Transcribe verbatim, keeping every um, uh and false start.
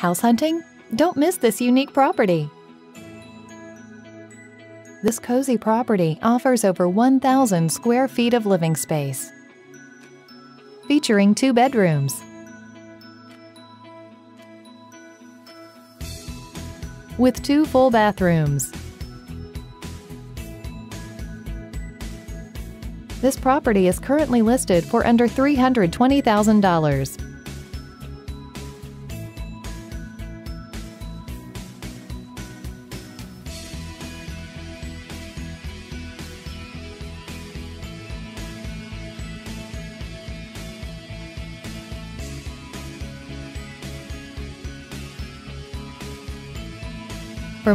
House hunting? Don't miss this unique property. This cozy property offers over one thousand square feet of living space, featuring two bedrooms. With two full bathrooms. This property is currently listed for under three hundred twenty thousand dollars. For